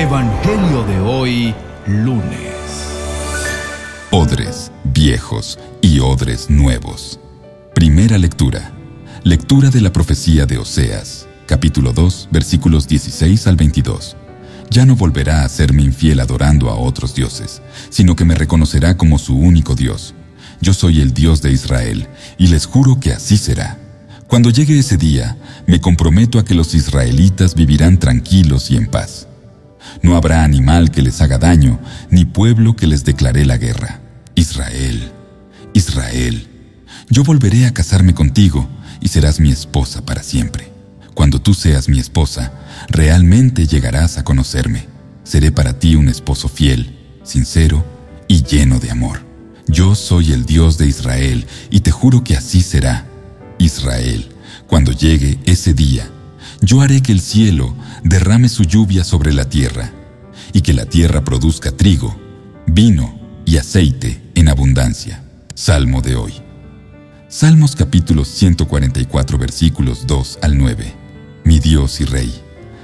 Evangelio de hoy, lunes. Odres viejos y odres nuevos. Primera lectura. Lectura de la profecía de Oseas, capítulo 2, versículos 16 al 22. Ya no volverá a serme infiel adorando a otros dioses, sino que me reconocerá como su único Dios. Yo soy el Dios de Israel, y les juro que así será. Cuando llegue ese día, me comprometo a que los israelitas vivirán tranquilos y en paz. No habrá animal que les haga daño, ni pueblo que les declare la guerra. Israel, Israel, yo volveré a casarme contigo y serás mi esposa para siempre. Cuando tú seas mi esposa, realmente llegarás a conocerme. Seré para ti un esposo fiel, sincero y lleno de amor. Yo soy el Dios de Israel y te juro que así será. Israel, cuando llegue ese día, yo haré que el cielo derrame su lluvia sobre la tierra, y que la tierra produzca trigo, vino y aceite en abundancia. Salmo de hoy. Salmos capítulo 144, versículos 2 al 9. Mi Dios y Rey,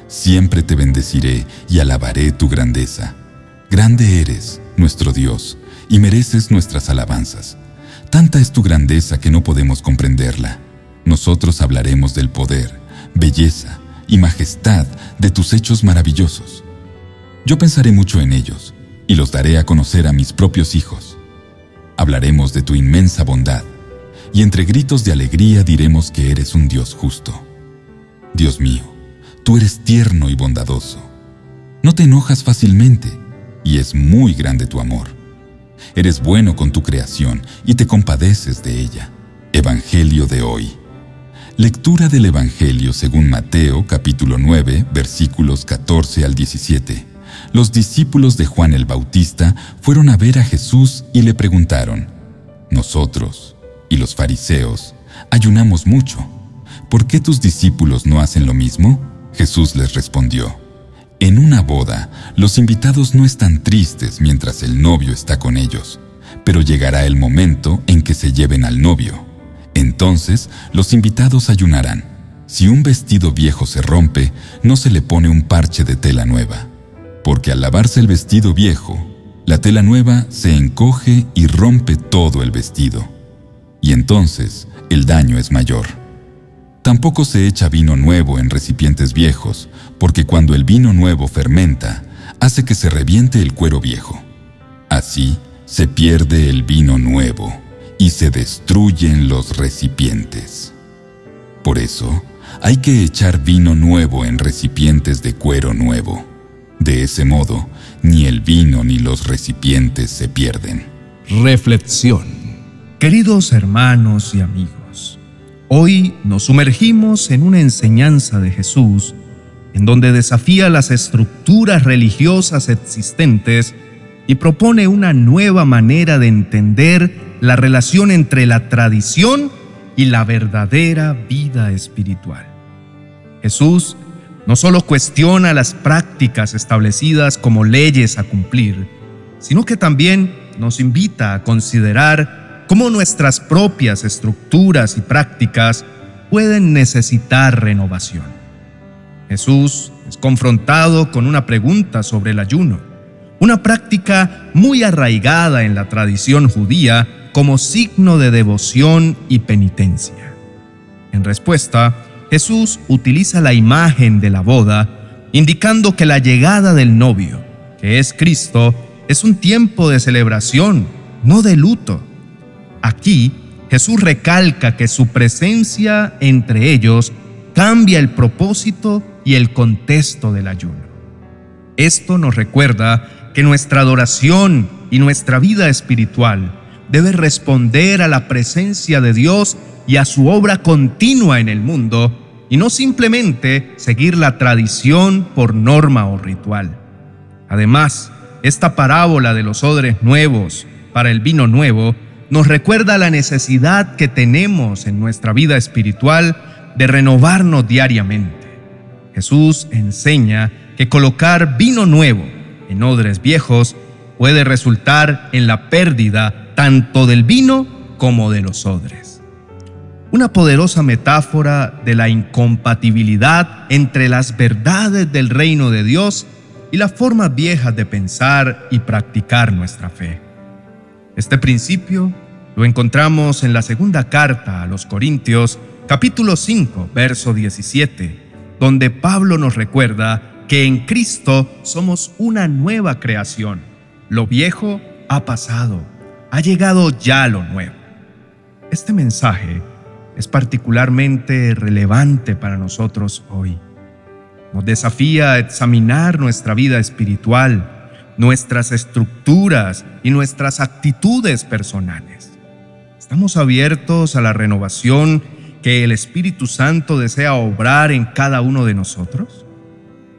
siempre te bendeciré y alabaré tu grandeza. Grande eres, nuestro Dios, y mereces nuestras alabanzas. Tanta es tu grandeza que no podemos comprenderla. Nosotros hablaremos del poder, belleza y majestad de tus hechos maravillosos. Yo pensaré mucho en ellos y los daré a conocer a mis propios hijos. Hablaremos de tu inmensa bondad y entre gritos de alegría diremos que eres un Dios justo. Dios mío, tú eres tierno y bondadoso. No te enojas fácilmente y es muy grande tu amor. Eres bueno con tu creación y te compadeces de ella. Evangelio de hoy. Lectura del Evangelio según Mateo, capítulo 9, versículos 14 al 17. Los discípulos de Juan el Bautista fueron a ver a Jesús y le preguntaron: Nosotros y los fariseos ayunamos mucho. ¿Por qué tus discípulos no hacen lo mismo? Jesús les respondió: En una boda, los invitados no están tristes mientras el novio está con ellos, pero llegará el momento en que se lleven al novio. Entonces, los invitados ayunarán. Si un vestido viejo se rompe, no se le pone un parche de tela nueva, porque al lavarse el vestido viejo, la tela nueva se encoge y rompe todo el vestido, y entonces el daño es mayor. Tampoco se echa vino nuevo en recipientes viejos, porque cuando el vino nuevo fermenta, hace que se reviente el cuero viejo. Así se pierde el vino nuevo y se destruyen los recipientes. Por eso, hay que echar vino nuevo en recipientes de cuero nuevo. De ese modo, ni el vino ni los recipientes se pierden. Reflexión. Queridos hermanos y amigos, hoy nos sumergimos en una enseñanza de Jesús, en donde desafía las estructuras religiosas existentes y propone una nueva manera de entender la relación entre la tradición y la verdadera vida espiritual. Jesús no solo cuestiona las prácticas establecidas como leyes a cumplir, sino que también nos invita a considerar cómo nuestras propias estructuras y prácticas pueden necesitar renovación. Jesús es confrontado con una pregunta sobre el ayuno, una práctica muy arraigada en la tradición judía como signo de devoción y penitencia. En respuesta, Jesús utiliza la imagen de la boda, indicando que la llegada del novio, que es Cristo, es un tiempo de celebración, no de luto. Aquí, Jesús recalca que su presencia entre ellos cambia el propósito y el contexto del ayuno. Esto nos recuerda que nuestra adoración y nuestra vida espiritual debe responder a la presencia de Dios y a su obra continua en el mundo, y no simplemente seguir la tradición por norma o ritual. Además, esta parábola de los odres nuevos para el vino nuevo nos recuerda la necesidad que tenemos en nuestra vida espiritual de renovarnos diariamente. Jesús enseña que colocar vino nuevo en odres viejos puede resultar en la pérdida tanto del vino como de los odres. Una poderosa metáfora de la incompatibilidad entre las verdades del reino de Dios y las formas viejas de pensar y practicar nuestra fe. Este principio lo encontramos en la segunda carta a los Corintios, capítulo 5, verso 17, donde Pablo nos recuerda que en Cristo somos una nueva creación. Lo viejo ha pasado, ha llegado ya lo nuevo. Este mensaje es particularmente relevante para nosotros hoy. Nos desafía a examinar nuestra vida espiritual, nuestras estructuras y nuestras actitudes personales. Estamos abiertos a la renovación que el Espíritu Santo desea obrar en cada uno de nosotros.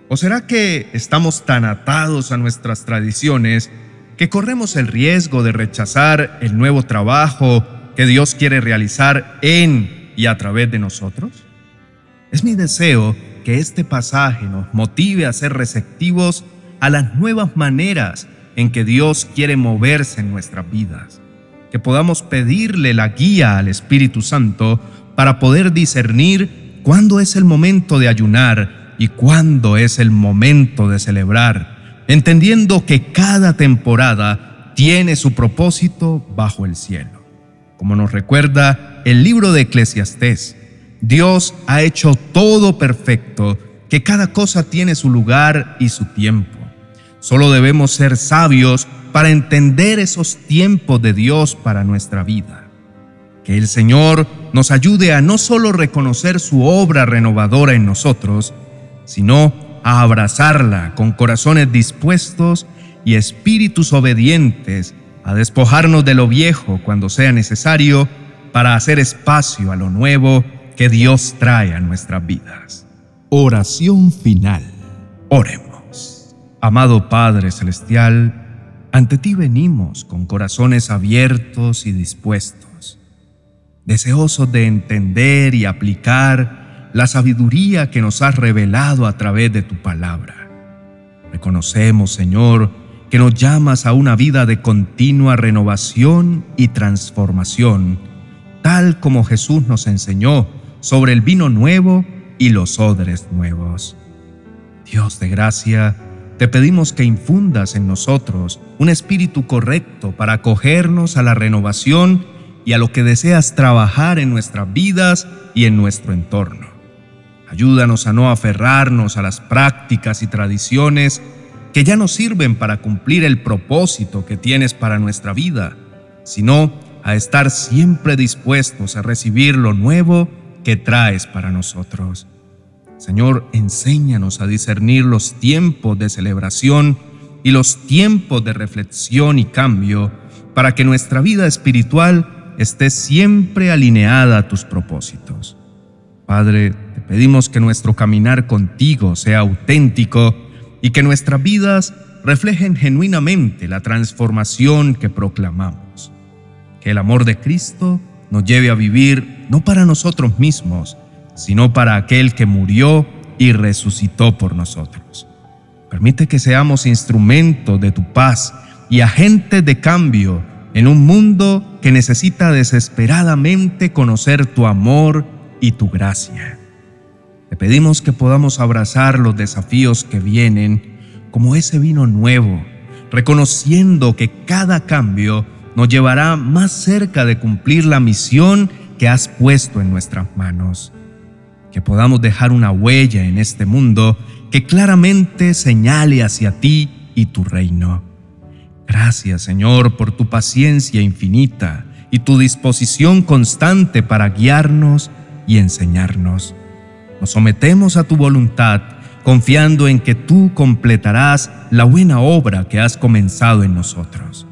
¿O será que estamos tan atados a nuestras tradiciones que corremos el riesgo de rechazar el nuevo trabajo que Dios quiere realizar en y a través de nosotros? Es mi deseo que este pasaje nos motive a ser receptivos a las nuevas maneras en que Dios quiere moverse en nuestras vidas, que podamos pedirle la guía al Espíritu Santo para poder discernir cuándo es el momento de ayunar y cuándo es el momento de celebrar, entendiendo que cada temporada tiene su propósito bajo el cielo. Como nos recuerda el libro de Eclesiastés, Dios ha hecho todo perfecto, que cada cosa tiene su lugar y su tiempo. Solo debemos ser sabios para entender esos tiempos de Dios para nuestra vida. Que el Señor nos ayude a no solo reconocer su obra renovadora en nosotros, sino a abrazarla con corazones dispuestos y espíritus obedientes, a despojarnos de lo viejo cuando sea necesario para hacer espacio a lo nuevo que Dios trae a nuestras vidas. Oración final. Oremos. Amado Padre Celestial, ante ti venimos con corazones abiertos y dispuestos, deseosos de entender y aplicar la sabiduría que nos has revelado a través de tu palabra. Reconocemos, Señor, que nos llamas a una vida de continua renovación y transformación, tal como Jesús nos enseñó sobre el vino nuevo y los odres nuevos. Dios de gracia, te pedimos que infundas en nosotros un espíritu correcto para acogernos a la renovación y a lo que deseas trabajar en nuestras vidas y en nuestro entorno. Ayúdanos a no aferrarnos a las prácticas y tradiciones que ya no sirven para cumplir el propósito que tienes para nuestra vida, sino a estar siempre dispuestos a recibir lo nuevo que traes para nosotros. Señor, enséñanos a discernir los tiempos de celebración y los tiempos de reflexión y cambio para que nuestra vida espiritual esté siempre alineada a tus propósitos. Padre, te pedimos que nuestro caminar contigo sea auténtico y que nuestras vidas reflejen genuinamente la transformación que proclamamos. Que el amor de Cristo nos lleve a vivir no para nosotros mismos, sino para aquel que murió y resucitó por nosotros. Permite que seamos instrumentos de tu paz y agentes de cambio en un mundo que necesita desesperadamente conocer tu amor y tu gracia. Te pedimos que podamos abrazar los desafíos que vienen como ese vino nuevo, reconociendo que cada cambio nos llevará más cerca de cumplir la misión que has puesto en nuestras manos. Que podamos dejar una huella en este mundo que claramente señale hacia ti y tu reino. Gracias, Señor, por tu paciencia infinita y tu disposición constante para guiarnos y enseñarnos. Nos sometemos a tu voluntad, confiando en que tú completarás la buena obra que has comenzado en nosotros.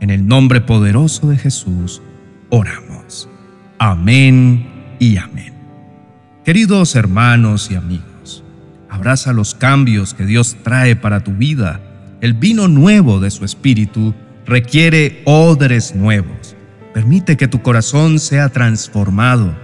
En el nombre poderoso de Jesús, oramos. Amén y amén. Queridos hermanos y amigos, abraza los cambios que Dios trae para tu vida. El vino nuevo de su espíritu requiere odres nuevos. Permite que tu corazón sea transformado.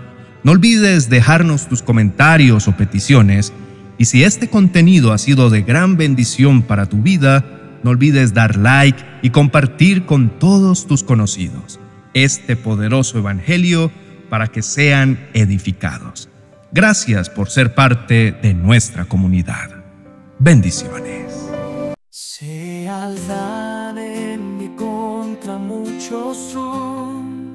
No olvides dejarnos tus comentarios o peticiones. Y si este contenido ha sido de gran bendición para tu vida, no olvides dar like y compartir con todos tus conocidos este poderoso evangelio para que sean edificados. Gracias por ser parte de nuestra comunidad. Bendiciones. Se alzan en mi contra, muchos son,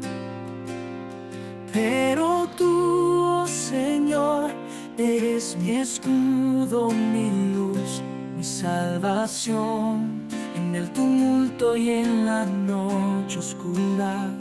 pero tú, oh Señor, eres mi escudo, mi luz, mi salvación, en el tumulto y en la noche oscura.